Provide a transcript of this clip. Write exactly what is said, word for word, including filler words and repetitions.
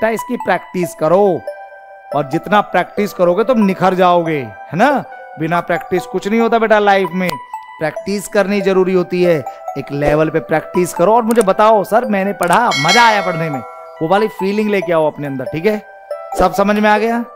बेटा इसकी प्रैक्टिस करो, और जितना प्रैक्टिस करोगे तुम निखर जाओगे, है ना। बिना प्रैक्टिस कुछ नहीं होता बेटा लाइफ में, प्रैक्टिस करनी जरूरी होती है। एक लेवल पे प्रैक्टिस करो और मुझे बताओ सर मैंने पढ़ा, मजा आया पढ़ने में, वो वाली फीलिंग लेके आओ अपने अंदर। ठीक है, सब समझ में आ गया।